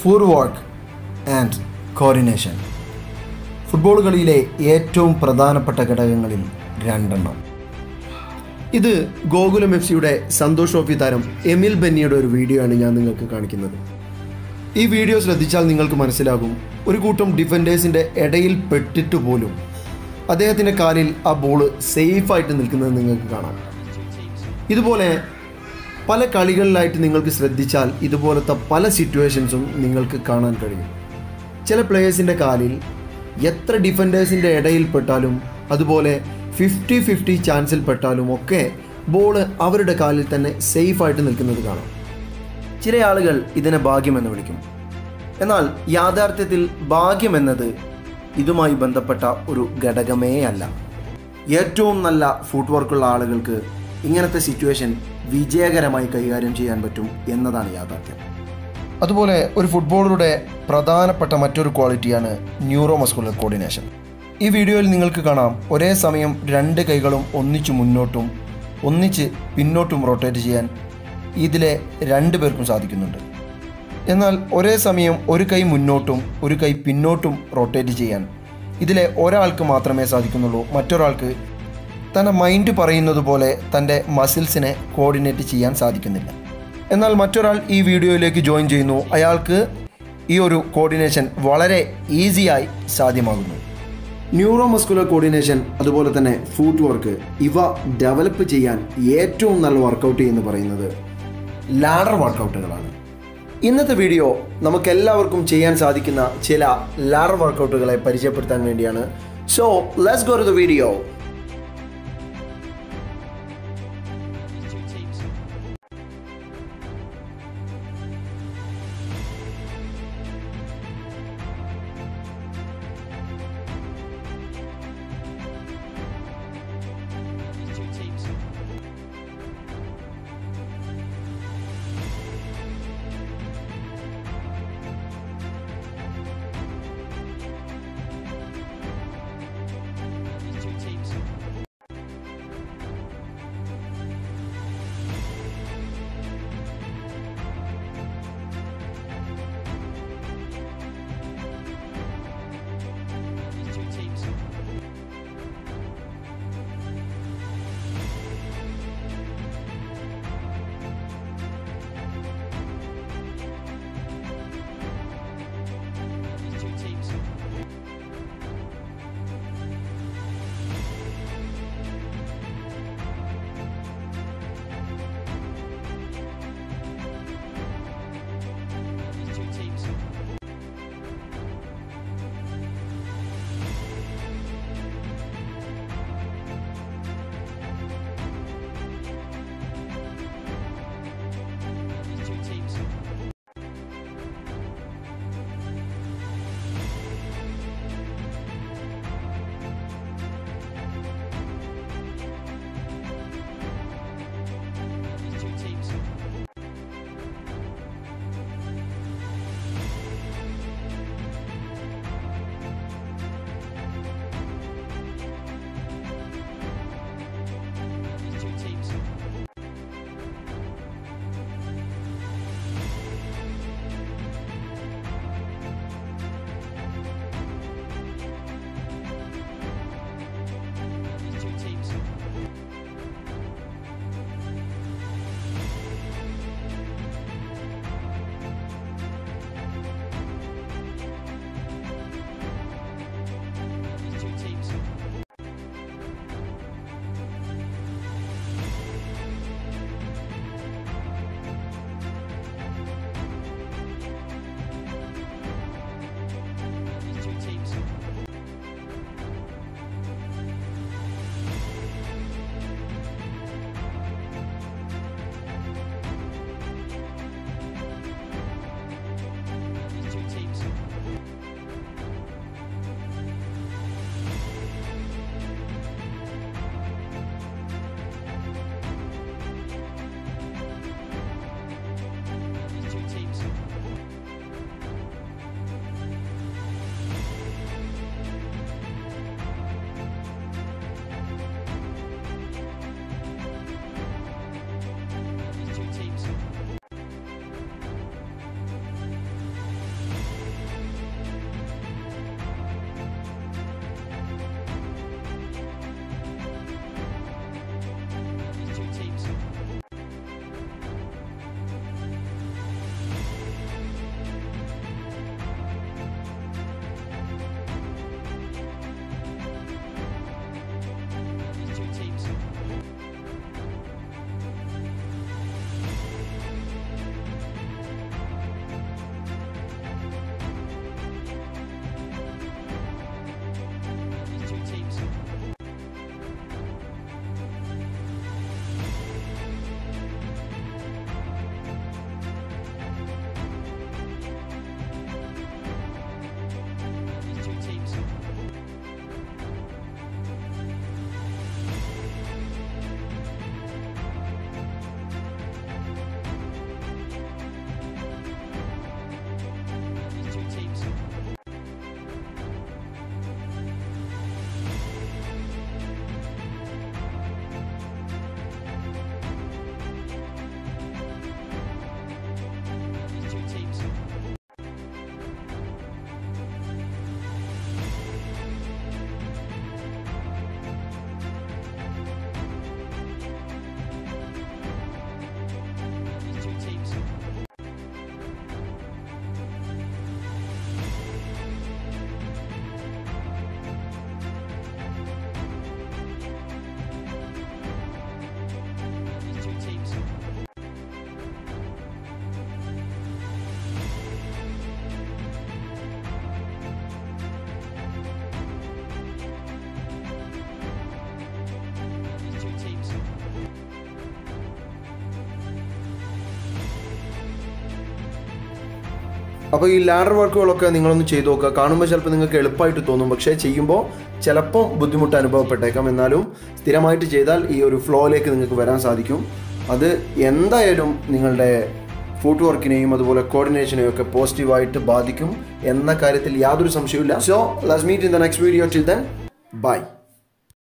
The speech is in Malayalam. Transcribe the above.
footwork and coordination. ഫുട്ബോൾ കളിയിലെ ഏറ്റവും പ്രധാനപ്പെട്ട ഘടകങ്ങളിൽ രണ്ടെണ്ണം. ഇത് ഗോകുലം എഫ് സിയുടെ സന്തോഷ് ട്രോഫി താരം എമിൽ ബെന്നിയുടെ ഒരു വീഡിയോ ആണ് ഞാൻ നിങ്ങൾക്ക് കാണിക്കുന്നത്. ഈ വീഡിയോ ശ്രദ്ധിച്ചാൽ നിങ്ങൾക്ക് മനസ്സിലാകും, ഒരു കൂട്ടം ഡിഫൻഡേഴ്സിൻ്റെ ഇടയിൽ പെട്ടിട്ട് പോലും അദ്ദേഹത്തിൻ്റെ കാലിൽ ആ ബോള് സേഫായിട്ട് നിൽക്കുന്നത് നിങ്ങൾക്ക് കാണാം. ഇതുപോലെ പല കളികളിലായിട്ട് നിങ്ങൾക്ക് ശ്രദ്ധിച്ചാൽ ഇതുപോലത്തെ പല സിറ്റുവേഷൻസും നിങ്ങൾക്ക് കാണാൻ കഴിയും. ചില പ്ലേയേഴ്സിൻ്റെ കാലിൽ എത്ര ഡിഫൻഡേഴ്സിൻ്റെ ഇടയിൽപ്പെട്ടാലും അതുപോലെ 50-50 ചാൻസിൽപ്പെട്ടാലും ഒക്കെ ബോള് അവരുടെ കാലിൽ തന്നെ സേഫായിട്ട് നിൽക്കുന്നത് കാണാം. ചില ആളുകൾ ഇതിനെ ഭാഗ്യമെന്ന് വിളിക്കും. എന്നാൽ യാഥാർത്ഥ്യത്തിൽ ഭാഗ്യമെന്നത് ഇതുമായി ബന്ധപ്പെട്ട ഒരു ഘടകമേ അല്ല. ഏറ്റവും നല്ല ഫുട് വർക്കുള്ള ആളുകൾക്ക് ഇങ്ങനത്തെ സിറ്റുവേഷൻ വിജയകരമായി കൈകാര്യം ചെയ്യാൻ പറ്റും എന്നതാണ് യാഥാർത്ഥ്യം. അതുപോലെ ഒരു ഫുട്ബോളറുടെ പ്രധാനപ്പെട്ട മറ്റൊരു ക്വാളിറ്റിയാണ് ന്യൂറോ മസ്കുലർ കോർഡിനേഷൻ. ഈ വീഡിയോയിൽ നിങ്ങൾക്ക് കാണാം, ഒരേ സമയം രണ്ട് കൈകളും ഒന്നിച്ച് മുന്നോട്ടും ഒന്നിച്ച് പിന്നോട്ടും റൊട്ടേറ്റ് ചെയ്യാൻ ഇതിലെ രണ്ട് പേർക്കും സാധിക്കുന്നുണ്ട്. എന്നാൽ ഒരേ സമയം ഒരു കൈ മുന്നോട്ടും ഒരു കൈ പിന്നോട്ടും റൊട്ടേറ്റ് ചെയ്യാൻ ഇതിലെ ഒരാൾക്ക് മാത്രമേ സാധിക്കുന്നുള്ളൂ. മറ്റൊരാൾക്ക് തൻ്റെ മൈൻഡ് പറയുന്നത് പോലെ തൻ്റെ മസിൽസിനെ കോർഡിനേറ്റ് ചെയ്യാൻ സാധിക്കുന്നില്ല. എന്നാൽ മറ്റൊരാൾ ഈ വീഡിയോയിലേക്ക് ജോയിൻ ചെയ്യുന്നു, അയാൾക്ക് ഈ ഒരു കോർഡിനേഷൻ വളരെ ഈസിയായി സാധ്യമാകുന്നു. ന്യൂറോ മസ്കുലർ കോർഡിനേഷൻ അതുപോലെ തന്നെ ഫുട് വർക്ക് ഇവ ഡെവലപ്പ് ചെയ്യാൻ ഏറ്റവും നല്ല വർക്കൗട്ട് എന്ന് പറയുന്നത് ലാഡർ വർക്കൗട്ടുകളാണ്. ഇന്നത്തെ വീഡിയോ നമുക്കെല്ലാവർക്കും ചെയ്യാൻ സാധിക്കുന്ന ചില ലാഡർ വർക്കൗട്ടുകളെ പരിചയപ്പെടുത്താൻ വേണ്ടിയാണ്. So let's go to the video. അപ്പോൾ ഈ ലാഡർ വർക്കുകളൊക്കെ നിങ്ങളൊന്ന് ചെയ്തു നോക്കുക. കാണുമ്പോൾ ചിലപ്പോൾ നിങ്ങൾക്ക് എളുപ്പമായിട്ട് തോന്നും, പക്ഷേ ചെയ്യുമ്പോൾ ചിലപ്പോൾ ബുദ്ധിമുട്ട് അനുഭവപ്പെട്ടേക്കാം. എന്നാലും സ്ഥിരമായിട്ട് ചെയ്താൽ ഈ ഒരു ഫ്ലോയിലേക്ക് നിങ്ങൾക്ക് വരാൻ സാധിക്കും. അത് എന്തായാലും നിങ്ങളുടെ ഫുട് വർക്കിനെയും അതുപോലെ കോർഡിനേഷനെയും ഒക്കെ പോസിറ്റീവായിട്ട് ബാധിക്കും എന്ന കാര്യത്തിൽ യാതൊരു സംശയവുമില്ല. So let's meet in the next video. Till then by.